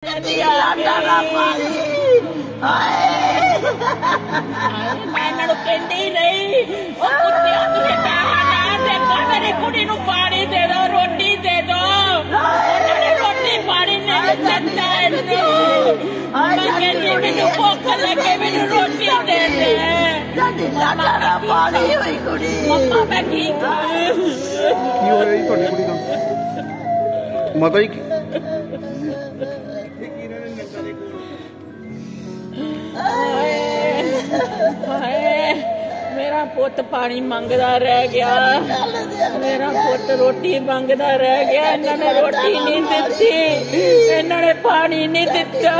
माता जी मेरा पुत पानी मंगदा रह गया, मेरा पुत रोटी मंगदा रह गया। इन्होंने रोटी नहीं दिती, इन्होंने पानी नहीं दिता।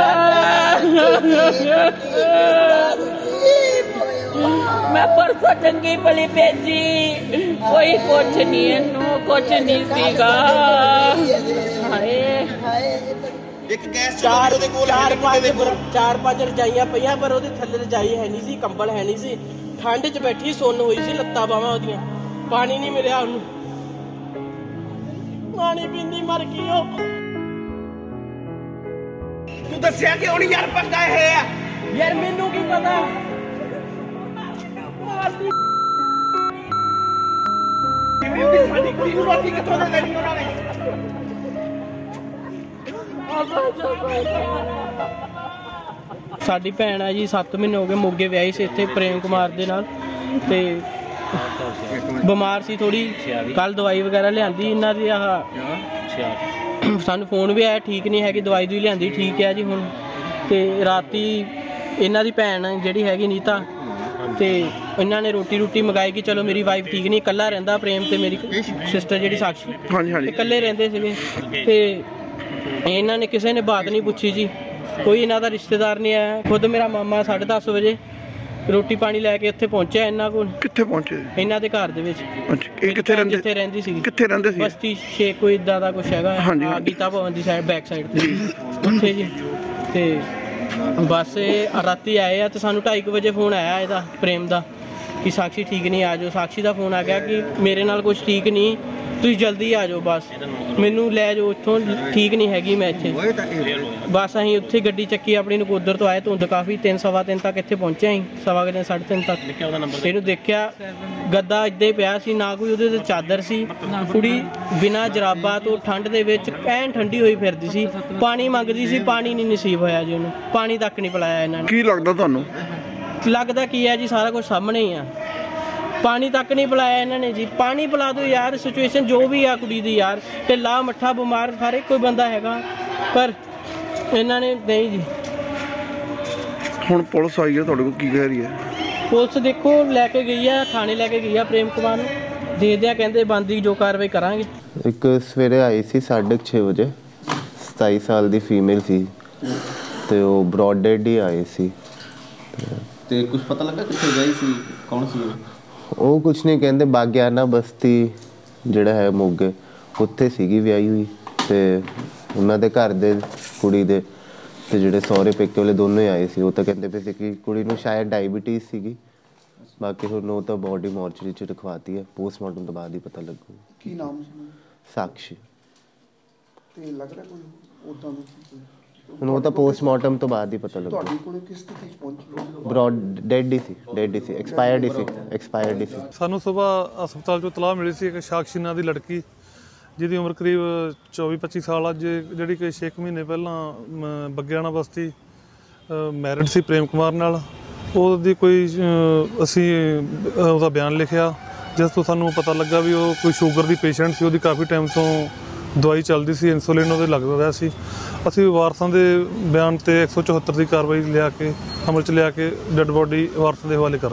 मैं परसों चंगी भली भेजी, कोई कुछ नहीं, इन्हों कुछ नहीं सीगा। चार पांच रजाइया पईया, पर ओदे थल्ले रजाई है नहीं सी, कंबल है नहीं सी। ठंड च बैठी सुन हुई सी, लत्ता बावां ओदियां, पानी नहीं मिलिया ओनू, पानी पींदी मर गई ओ। तू दस्सिया क्यों नहीं यार? पंगा है यार, मैनू की पता। रोटी कितों देनी उन्हां ने? साड़ी भैन है जी, 7 महीने हो गए मोगे व्याही से इत्थे प्रेम कुमार दे नाल। ते बीमार सी थोड़ी, कल दवाई वगैरह लियांदी इन्हां दी। सानू फोन भी आया ठीक नहीं है कि दवाई दी लियांदी ठीक है जी हुण। ते राती इन्हां दी भैन जिहड़ी हैगी नीता, ते इन्हां ने रोटी रुटी मंगाई कि चलो मेरी वाइफ ठीक नहीं, कल्ला रहिंदा प्रेम ते मेरी सिस्टर जिहड़ी साक्षी, ते कल्ले रहिंदे सीगे। ते इन्हों ने किसी ने बात नहीं पूछी जी, कोई इन्हों का रिश्तेदार नहीं आया। खुद मेरा मामा 10:30 बजे रोटी पानी लैके इत्थे पहुंचा। इन्हों को कित्थे पहुंचे? इन्हों के घर दे विच। कित्थे रहिंदे? जित्थे रहिंदी सी, कित्थे रहिंदे सी? बस्ती 6 कोई इदां दा कुछ हैगा, गीता भवन दी साइड, बैक साइड ते उत्थे जी। ते बस राती आए आ, ते सानू 2:30 बजे फोन आया इहदा प्रेम दा कि साक्षी ठीक नहीं, आ जाओ। साक्षी का फोन आ गया कि मेरे नाल कुछ ठीक नहीं, तुम जल्दी आ जाओ, बस मैनू लै जाओ इत्थों, ठीक नहीं हैगी मैं इत्थे। बस असीं उत्थे गड्डी चक्की अपनी नकोदर तो आए, धुंद काफ़ी, 3-3:15 तक इत्थे पहुंचे असीं, 1:15 तक। इहनू देखिया गद्दा इदां ही पिया सी, ना कोई उहदे ते चादर सी, कुड़ी बिना जराबा तो ठंड दे विच ऐन ठंडी होई फिरदी सी। पानी मंगदी सी, पानी नहीं नसीब होया जी, उहनू पानी तक नहीं पिलाया इन्हां ने। की लगदा तुहानू? लगदा की है जी, सारा कुछ सामने ही आ, पानी तक नहीं पिलाया इन्होंने जी। पानी पिला दो यार, सिचुएशन जो भी आ कुड़ी दी यार, ढिल्ला मट्ठा बीमार हर एक कोई बंदा हैगा, पर इन्होंने नहीं जी। हुण पुलिस आई है, तुहाडे कोल की कह रही है पुलिस? देखो लैके गई है, थाने लैके गई है प्रेम कुमार नूं, देखदे आ कहंदे बनदी जो कार्रवाई करांगे। एक सवेरे आई सी 6:30 बजे, 27 साल दी फीमेल सी, ते ओह ब्रॉड डेड ही आई सी। ਤੇ ਕੁਝ ਪਤਾ ਲੱਗਾ ਕਿੱਥੇ ਗਈ ਸੀ, ਕੌਣ ਸੀ ਉਹ? ਕੁਝ ਨਹੀਂ ਕਹਿੰਦੇ, ਬਾਗਿਆਨਾ ਬਸਤੀ ਜਿਹੜਾ ਹੈ ਮੋਗੇ, ਉੱਥੇ ਸੀਗੀ ਵਿਆਹੀ ਹੋਈ, ਤੇ ਉਹਨਾਂ ਦੇ ਘਰ ਦੇ ਕੁੜੀ ਦੇ ਤੇ ਜਿਹੜੇ ਸਹੁਰੇ ਪੇਕੇ ਵਾਲੇ ਦੋਨੋਂ ਹੀ ਆਏ ਸੀ। ਉਹ ਤਾਂ ਕਹਿੰਦੇ ਪਏ ਸੀ ਕਿ ਕੁੜੀ ਨੂੰ ਸ਼ਾਇਦ ਡਾਇਬੀਟੀਜ਼ ਸੀਗੀ, ਬਾਕੀ ਉਹਨੂੰ ਤਾਂ ਬੋਡੀ ਮੋਰਚਰੀ 'ਚ ਰਖਵਾਤੀ ਹੈ, ਪੋਸਟਮਾਰਟਮ ਤੋਂ ਬਾਅਦ ਹੀ ਪਤਾ ਲੱਗੂ। ਕੀ ਨਾਮ ਸੀ? ਸਾਕਸ਼ੀ। ਤੇ ਲੱਗ ਰਿਹਾ ਕੋਈ ਉਦਾਂ ਦਾ ਉਹਨੂੰ ਤਾਂ ਪੋਸਟਮਾਰਟਮ ਤੋਂ ਬਾਅਦ ਹੀ ਪਤਾ ਲੱਗੂ। ਤੁਹਾਡੀ ਕੋਲ ਕਿਸ ਸਥਿਤੀ ਪਹੁੰਚੀ? Brought dead DC expired DC. ਸਾਨੂੰ ਸਵੇਰ ਹਸਪਤਾਲ ਚੋਂ ਤਲਾਹ ਮਿਲੀ ਸੀ ਕਿ ਸਾਕਸ਼ੀ ਨਾਂ ਦੀ ਲੜਕੀ, ਜਿਹਦੀ ਉਮਰ ਕਰੀਬ 24-25 ਸਾਲ ਆ, ਜਿਹੜੀ ਕਿ 6 ਮਹੀਨੇ ਪਹਿਲਾਂ ਬੱਗਿਆਣਾ ਬਸਤੀ ਮੈਰਿਡ ਸੀ ਪ੍ਰੇਮ ਕੁਮਾਰ ਨਾਲ। ਉਹਦੀ ਕੋਈ ਅਸੀਂ ਉਹਦਾ ਬਿਆਨ ਲਿਖਿਆ, ਜਿਸ ਤੋਂ ਸਾਨੂੰ ਪਤਾ ਲੱਗਾ ਵੀ ਉਹ ਕੋਈ ਸ਼ੂਗਰ ਦੀ ਪੇਸ਼ੈਂਟ ਸੀ, ਉਹਦੀ ਕਾਫੀ ਟਾਈਮ ਤੋਂ दवाई चलती सी, इंसुलिन वो लगता रहा सी। असी वारसा के बयान से 174 की कार्रवाई लिया के अमल च लिया के डेड बॉडी वारसा के हवाले कर दी।